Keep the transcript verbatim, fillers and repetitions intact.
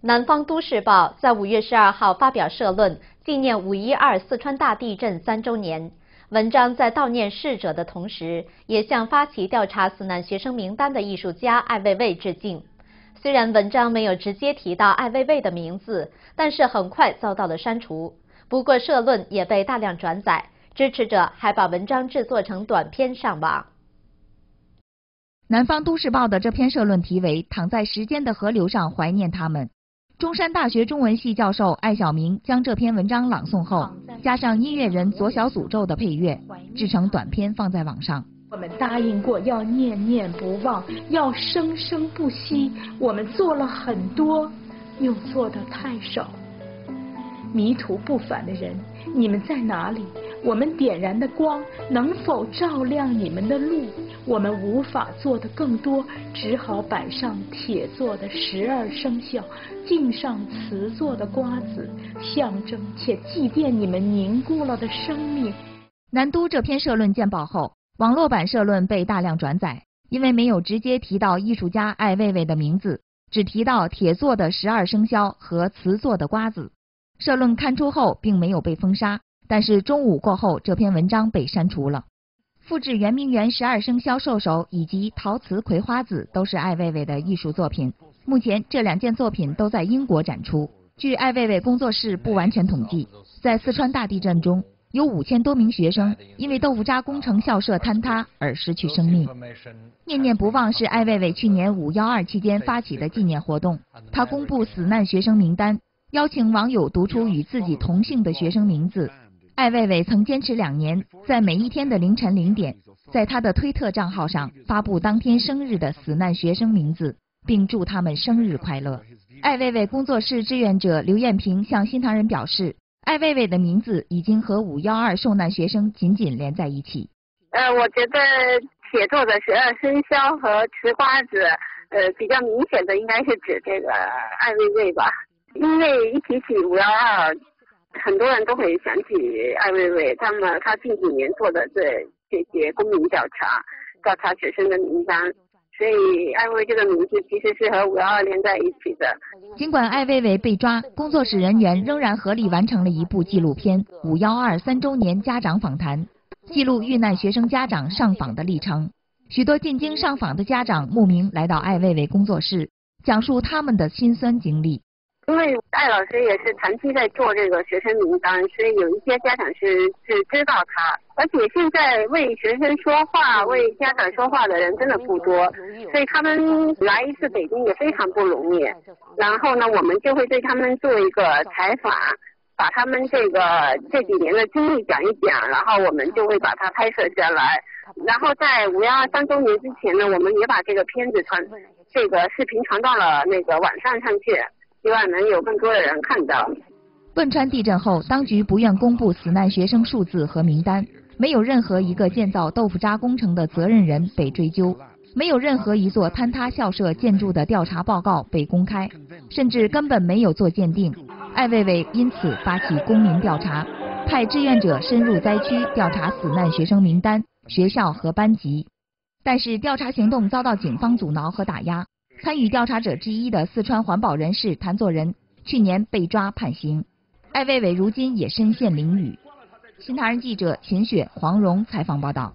南方都市报在五月十二号发表社论，纪念五一二四川大地震三周年。文章在悼念逝者的同时，也向发起调查死难学生名单的艺术家艾未未致敬。虽然文章没有直接提到艾未未的名字，但是很快遭到了删除。不过社论也被大量转载，支持者还把文章制作成短篇上网。 南方都市报的这篇社论题为“躺在时间的河流上怀念他们”。中山大学中文系教授艾晓明将这篇文章朗诵后，加上音乐人左小诅咒的配乐，制成短篇放在网上。我们答应过要念念不忘，要生生不息。我们做了很多，又做得太少。迷途不返的人，你们在哪里？ 我们点燃的光能否照亮你们的路？我们无法做的更多，只好摆上铁做的十二生肖，敬上瓷做的瓜子，象征且祭奠你们凝固了的生命。南都这篇社论见报后，网络版社论被大量转载，因为没有直接提到艺术家艾未未的名字，只提到铁做的十二生肖和瓷做的瓜子。社论刊出后，并没有被封杀。 但是中午过后，这篇文章被删除了。复制圆明园十二生肖兽首以及陶瓷葵花籽都是艾未未的艺术作品。目前这两件作品都在英国展出。据艾未未工作室不完全统计，在四川大地震中，有五千多名学生因为豆腐渣工程校舍坍塌而失去生命。念念不忘是艾未未去年五幺二期间发起的纪念活动，他公布死难学生名单，邀请网友读出与自己同姓的学生名字。 艾未未曾坚持两年，在每一天的凌晨零点，在他的推特账号上发布当天生日的死难学生名字，并祝他们生日快乐。艾未未工作室志愿者刘艳平向新唐人表示，艾未未的名字已经和五一二受难学生紧紧连在一起。呃，我觉得写作的十二生肖和吃瓜子，呃，比较明显的应该是指这个艾未未吧，因为一提起五一二。 很多人都会想起艾未未，他们他近几年做的这这些公民调查，调查学生的名单，所以艾未这个名字其实是和五一二连在一起的。尽管艾未未被抓，工作室人员仍然合力完成了一部纪录片《五一二三周年家长访谈》，记录遇难学生家长上访的历程。许多进京上访的家长慕名来到艾未未工作室，讲述他们的辛酸经历。 因为艾老师也是长期在做这个学生名单，所以有一些家长是是知道他，而且现在为学生说话、为家长说话的人真的不多，所以他们来一次北京也非常不容易。然后呢，我们就会对他们做一个采访，把他们这个这几年的经历讲一讲，然后我们就会把它拍摄下来。然后在五一二三周年之前呢，我们也把这个片子传，这个视频传到了那个网上上去。 希望能有更多的人看到。汶川地震后，当局不愿公布死难学生数字和名单，没有任何一个建造豆腐渣工程的责任人被追究，没有任何一座坍塌校舍建筑的调查报告被公开，甚至根本没有做鉴定。艾未未因此发起公民调查，派志愿者深入灾区调查死难学生名单、学校和班级，但是调查行动遭到警方阻挠和打压。 参与调查者之一的四川环保人士谭作人去年被抓判刑，艾未未如今也身陷囹圄。新唐人记者秦雪、黄蓉采访报道。